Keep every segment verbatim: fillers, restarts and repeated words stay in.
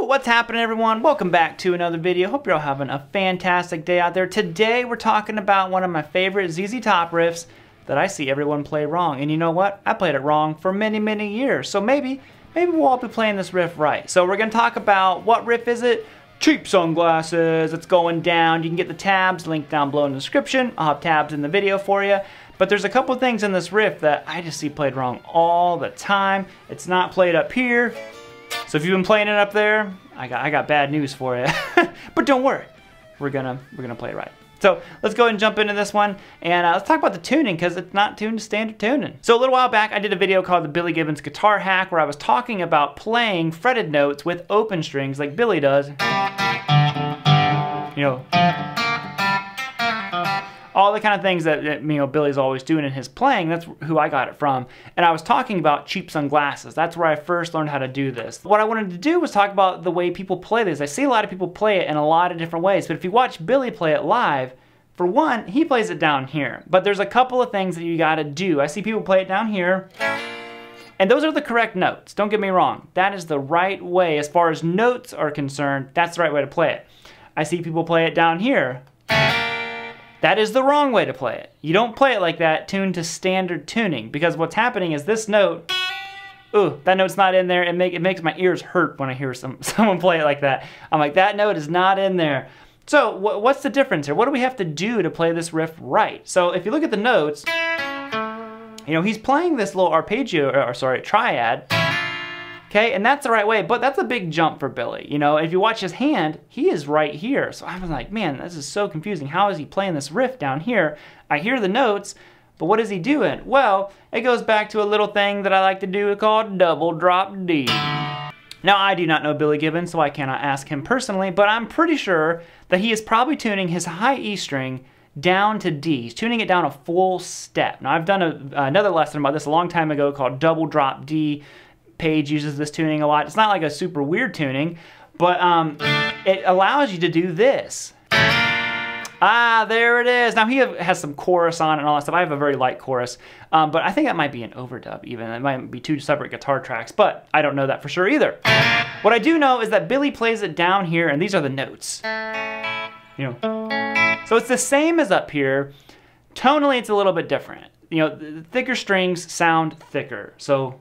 What's happening, everyone? Welcome back to another video. Hope you're all having a fantastic day out there. Today we're talking about one of my favorite Z Z Top riffs that I see everyone play wrong. And you know what? I played it wrong for many, many years. So maybe, maybe we'll all be playing this riff right. So we're gonna talk about what riff is it? Cheap Sunglasses. It's going down. You can get the tabs, link down below in the description. I'll have tabs in the video for you. But there's a couple things in this riff that I just see played wrong all the time. It's not played up here. So if you've been playing it up there, I got I got bad news for you. But don't worry, we're gonna we're gonna play it right. So let's go ahead and jump into this one, and uh, let's talk about the tuning, because it's not tuned to standard tuning. So a little while back, I did a video called the Billy Gibbons Guitar Hack, where I was talking about playing fretted notes with open strings like Billy does. You know, all the kind of things that, that you know Billy's always doing in his playing. That's who I got it from. And I was talking about Cheap Sunglasses. That's where I first learned how to do this. What I wanted to do was talk about the way people play this. I see a lot of people play it in a lot of different ways, but if you watch Billy play it live, for one, he plays it down here. But there's a couple of things that you gotta do. I see people play it down here, and those are the correct notes. Don't get me wrong. That is the right way. As far as notes are concerned, that's the right way to play it. I see people play it down here. That is the wrong way to play it. You don't play it like that, tuned to standard tuning, because what's happening is this note, ooh, that note's not in there. It, make, it makes my ears hurt when I hear some, someone play it like that. I'm like, that note is not in there. So wh what's the difference here? What do we have to do to play this riff right? So if you look at the notes, you know, he's playing this little arpeggio, or, or sorry, triad. Okay, and that's the right way, but that's a big jump for Billy. You know, if you watch his hand, he is right here. So I was like, man, this is so confusing. How is he playing this riff down here? I hear the notes, but what is he doing? Well, it goes back to a little thing that I like to do called double drop D. Now, I do not know Billy Gibbons, so I cannot ask him personally, but I'm pretty sure that he is probably tuning his high E string down to D. He's tuning it down a full step. Now, I've done a, another lesson about this a long time ago called double drop D. Page uses this tuning a lot. It's not like a super weird tuning, but um, it allows you to do this. Ah, there it is. Now he has some chorus on and all that stuff. I have a very light chorus, um, but I think that might be an overdub even. It might be two separate guitar tracks, but I don't know that for sure either. What I do know is that Billy plays it down here, and these are the notes. You know, so it's the same as up here. Tonally, it's a little bit different. You know, the thicker strings sound thicker. So.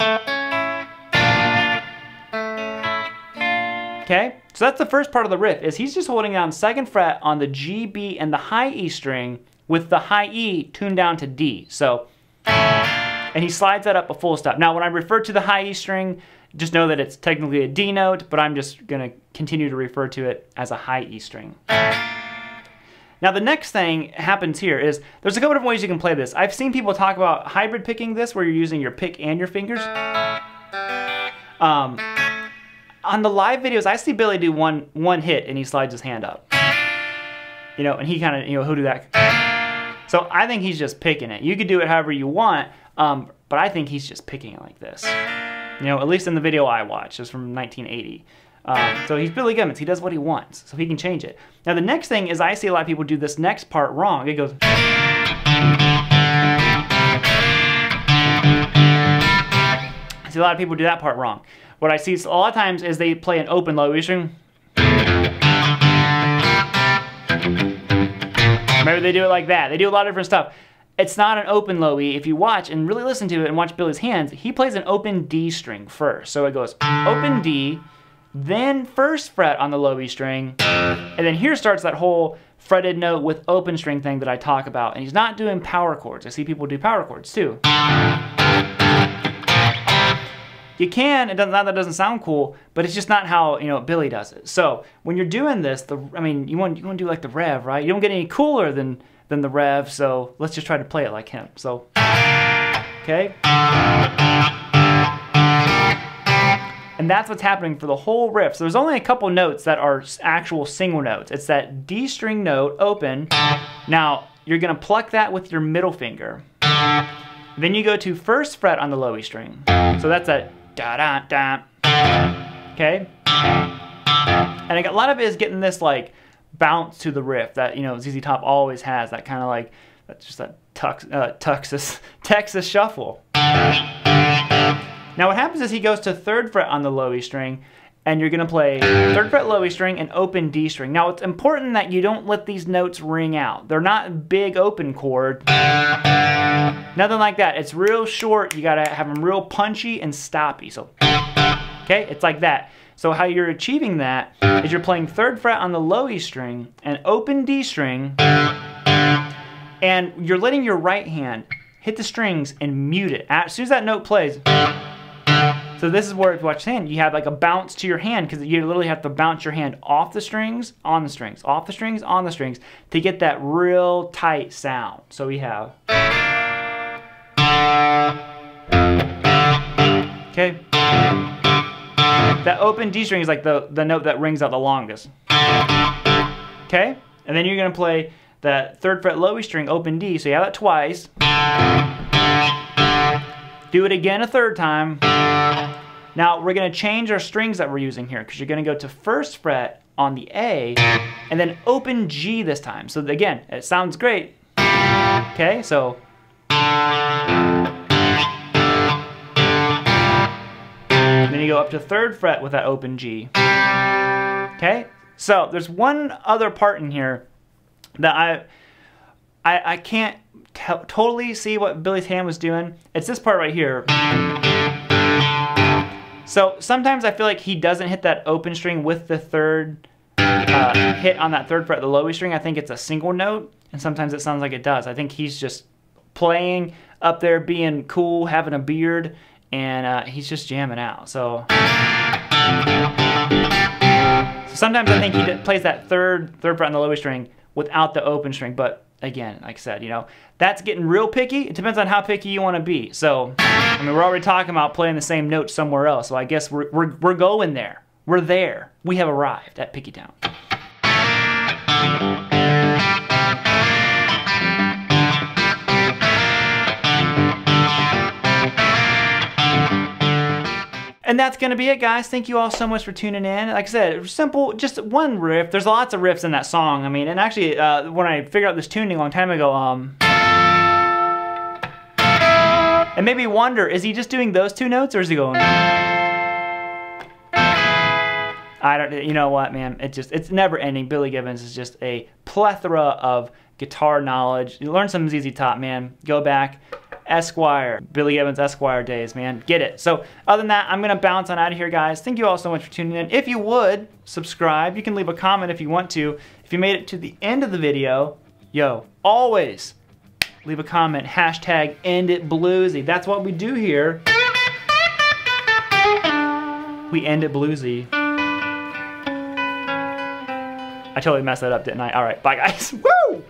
Okay, so that's the first part of the riff, is he's just holding down second fret on the G, B, and the high E string with the high E tuned down to D. So, and he slides that up a full step. Now, when I refer to the high E string, just know that it's technically a D note, but I'm just gonna continue to refer to it as a high E string. Now, the next thing happens here is, there's a couple different ways you can play this. I've seen people talk about hybrid picking this, where you're using your pick and your fingers. Um, On the live videos, I see Billy do one one hit and he slides his hand up. You know, and he kind of, you know, he'll do that. So I think he's just picking it. You could do it however you want, um, but I think he's just picking it like this. You know, at least in the video I watched, it was from nineteen eighty. Um, so he's Billy Gibbons. He does what he wants, so he can change it. Now the next thing is I see a lot of people do this next part wrong. It goes... I see a lot of people do that part wrong. What I see a lot of times is they play an open low E string. Maybe they do it like that. They do a lot of different stuff. It's not an open low E. If you watch and really listen to it and watch Billy's hands, he plays an open D string first. So it goes open D, then first fret on the low E string, and then here starts that whole fretted note with open string thing that I talk about. And he's not doing power chords. I see people do power chords too. You can, it doesn't, not that doesn't sound cool, but it's just not how, you know, Billy does it. So when you're doing this, the, I mean, you want, you want to do like the Revv, right? You don't get any cooler than, than the Revv, so let's just try to play it like him. So, okay. And that's what's happening for the whole riff. So there's only a couple notes that are actual single notes. It's that D string note, open. Now, you're gonna pluck that with your middle finger. Then you go to first fret on the low E string. So that's that. Da, da, da. Okay? And a lot of it is getting this like bounce to the riff that, you know, Z Z Top always has, that kind of like, that's just that tux, uh, tuxus, Texas shuffle. Now what happens is he goes to third fret on the low E string, and you're gonna play third fret low E string and open D string. Now it's important that you don't let these notes ring out. They're not big open chord, nothing like that. It's real short, you gotta have them real punchy and stoppy. So, okay, it's like that. So how you're achieving that is you're playing third fret on the low E string and open D string, and you're letting your right hand hit the strings and mute it. As soon as that note plays, so this is where it's watch hand. You have like a bounce to your hand, because you literally have to bounce your hand off the strings, on the strings, off the strings, on the strings, to get that real tight sound. So we have, okay. That open D string is like the, the note that rings out the longest. Okay, and then you're gonna play that third fret low E string, open D, so you have that twice. Do it again a third time. Now we're gonna change our strings that we're using here, because you're gonna go to first fret on the A and then open G this time. So again, it sounds great. Okay, so. Then you go up to third fret with that open G. Okay, so there's one other part in here that I, I, I can't totally see what Billy's hand was doing. It's this part right here. So sometimes I feel like he doesn't hit that open string with the third uh, hit on that third fret, the low E string. I think it's a single note, and sometimes it sounds like it does. I think he's just playing up there, being cool, having a beard, and uh, he's just jamming out. So, so sometimes I think he d plays that third third fret on the low E string without the open string, but again, like I said, you know, that's getting real picky. It depends on how picky you want to be. So, I mean, we're already talking about playing the same note somewhere else. So I guess we're, we're, we're going there. We're there. We have arrived at Picky Town. And that's gonna be it, guys. Thank you all so much for tuning in. Like I said, simple, just one riff. There's lots of riffs in that song. I mean, and actually, uh, when I figured out this tuning a long time ago, um, it made me wonder, is he just doing those two notes, or is he going? I don't, you know what, man? It just, it's never ending. Billy Gibbons is just a plethora of guitar knowledge. You learn some Z Z Top, man. Go back. Esquire, Billy Gibbons Esquire days, man, get it. So other than that, I'm gonna bounce on out of here, guys. Thank you all so much for tuning in. If you would, subscribe. You can leave a comment if you want to. If you made it to the end of the video, yo, always leave a comment, hashtag end it bluesy. That's what we do here. We end it bluesy. I totally messed that up, didn't I? All right, bye guys, woo!